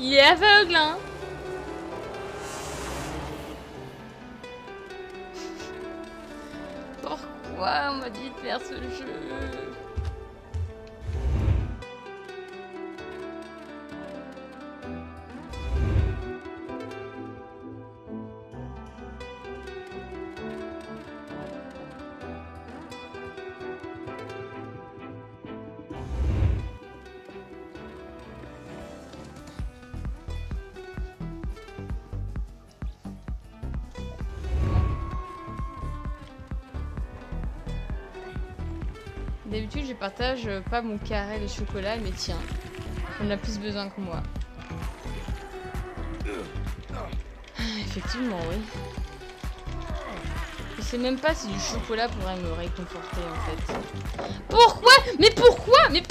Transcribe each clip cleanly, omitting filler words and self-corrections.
Il est aveugle, hein. Pourquoi on m'a dit de faire ce jeu? D'habitude, je partage pas mon carré de chocolat, mais tiens, on a plus besoin que moi. Effectivement, oui. Je sais même pas si du chocolat pourrait me réconforter, en fait. Pourquoi? Mais pourquoi? Mais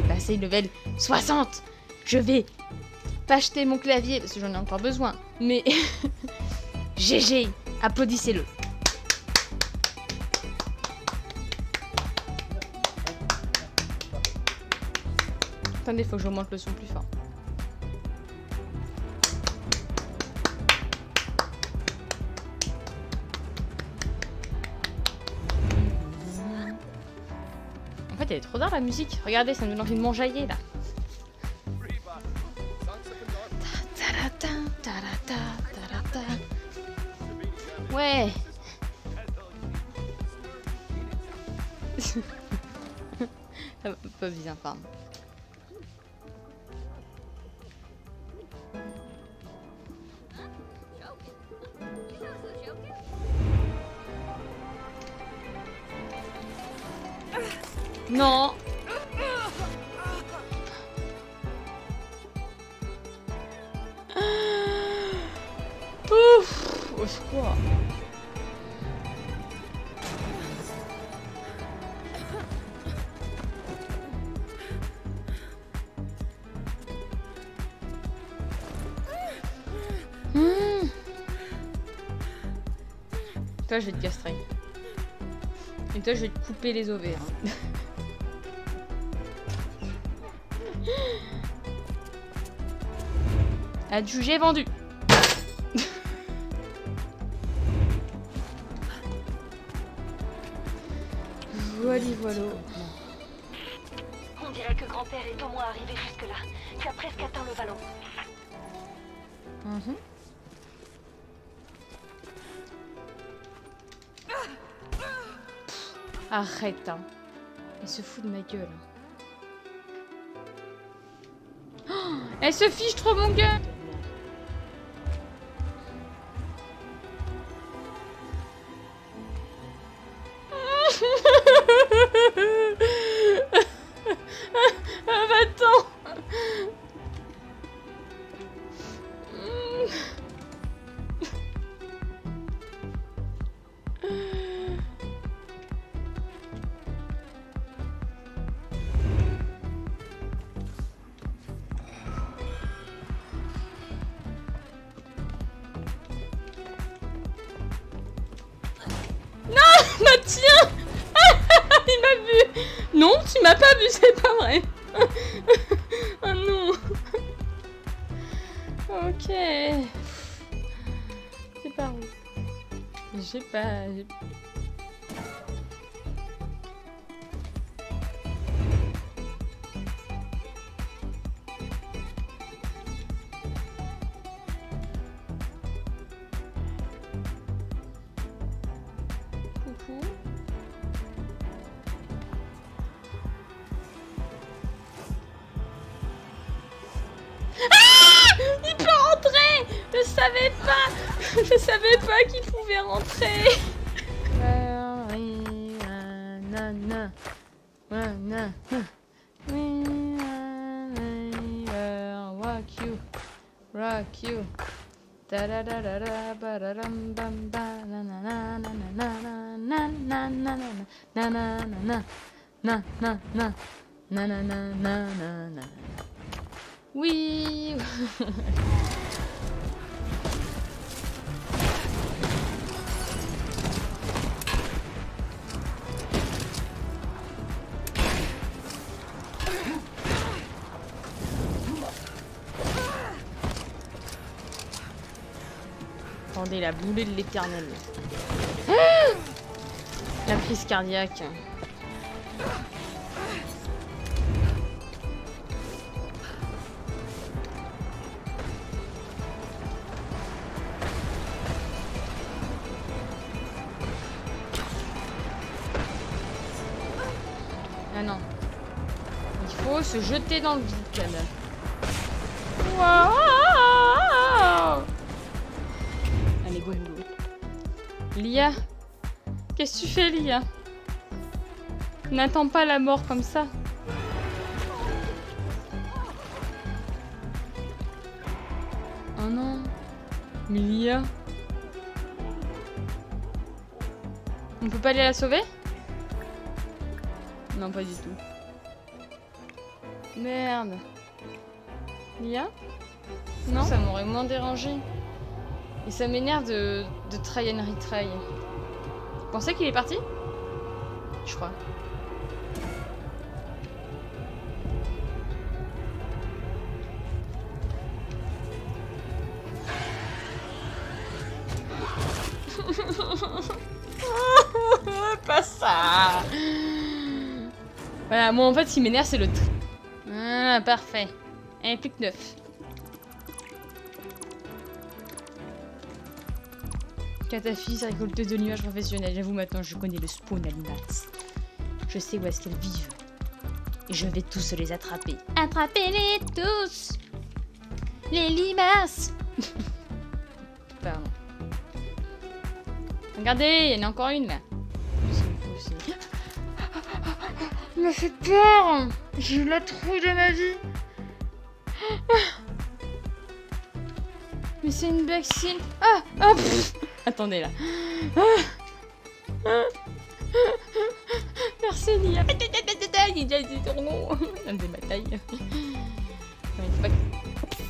j'ai passé level 60. Je vais pas acheter mon clavier, parce que j'en ai encore besoin. Mais... GG, applaudissez-le. Attendez, faut que j'augmente le son plus fort. En fait, elle est trop tard la musique. Regardez, ça me donne envie de m'enjailler là. Ouais. Ça va pas bien, pardon. Non. Ouf. Au secours. Toi, je vais te castrer. Et toi, je vais te couper les ovaires. Adjugé vendu. Voilà. On dirait que grand-père est au moins arrivé jusque-là. Tu as presque atteint le ballon. Arrête, hein. Elle se fout de ma gueule. Oh, elle se fiche trop mon gars. Tiens, il m'a vu. Non, tu m'as pas vu, c'est pas vrai. Oh non. Ok. C'est par où? Je sais pas. Je savais pas qu'il pouvait rentrer. Oui. attendez, la boulée de l'éternel. Ah, la crise cardiaque. Ah non. Il faut se jeter dans le vide, Kadafich. Wow. Allez, go, go. Lia, qu'est-ce que tu fais, Lia? N'attends pas la mort comme ça. Oh non. Mais Lia... On peut pas aller la sauver? Non, pas du tout. Merde. Lia? Non, ça m'aurait moins dérangé. Et ça m'énerve de try and retry. Vous pensez qu'il est parti? Je crois. Pas ça. Voilà, moi en fait, ce qui m'énerve, c'est le tri. Ah, parfait. Et plus que 9. Kadafich, récolteuse de nuages professionnelle. J'avoue, maintenant, je connais le spawn animal. Je sais où est-ce qu'elles vivent. Et je vais tous les attraper. Attrapez-les tous! Les limaces! Pardon. Regardez, il y en a encore une, là. Il m'a fait peur! J'ai eu la trouille de ma vie! Mais c'est une vaccine! Ah! Ah! Pff. Attendez là! Ah. Merci Lia! Il y a des tournons! Même des batailles! Non, il faut pas que...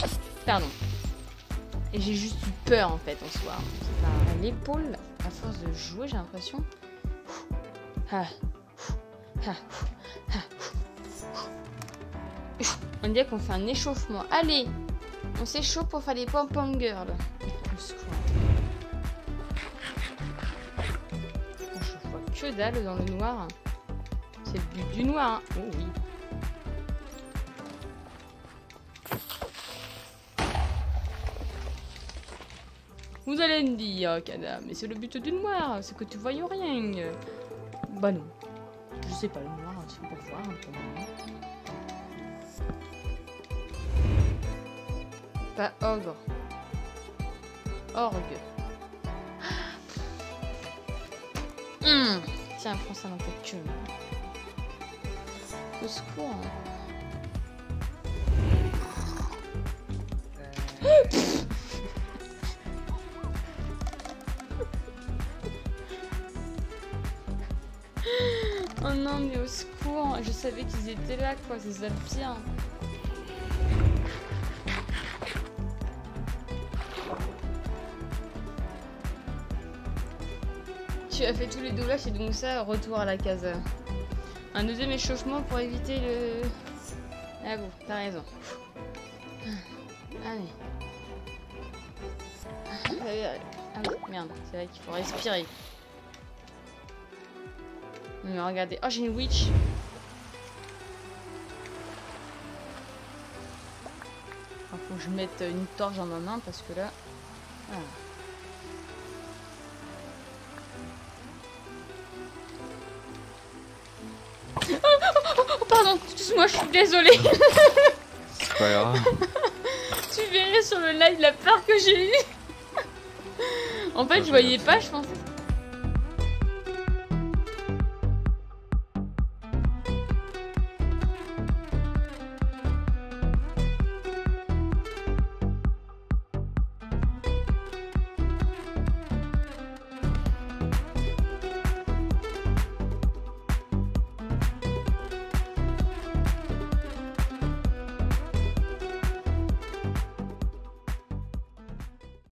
Ah. Pardon. Et j'ai juste eu peur en fait en soi. C'est pas à l'épaule. À force de jouer, j'ai l'impression. On dirait qu'on fait un échauffement. Allez, on s'échauffe pour faire des pom-pom girls. Je vois que dalle dans le noir. C'est le but du noir. Hein. Oh oui. Vous allez me dire, Kadafich, mais c'est le but du noir, c'est que tu vois rien. Bah non. Je sais pas, le noir, c'est pour voir. Pas ogre. Orgue. Mmh. Tiens, prends ça dans ta queue. Au secours. Oh non, mais au secours, je savais qu'ils étaient là, quoi, c'est ça le pire. Tu as fait tous les doulages et donc ça, retour à la case. Un deuxième échauffement pour éviter le... Ah bon, t'as raison. Allez. Ah oui, merde, c'est vrai qu'il faut respirer. Mais regardez, oh j'ai une witch. Il faut que je mette une torche dans ma main parce que là... Ah. Oh, pardon, excuse-moi, je suis désolée. C'est pas grave. Tu verrais sur le live la peur que j'ai eue. En fait, je voyais pas, je pensais...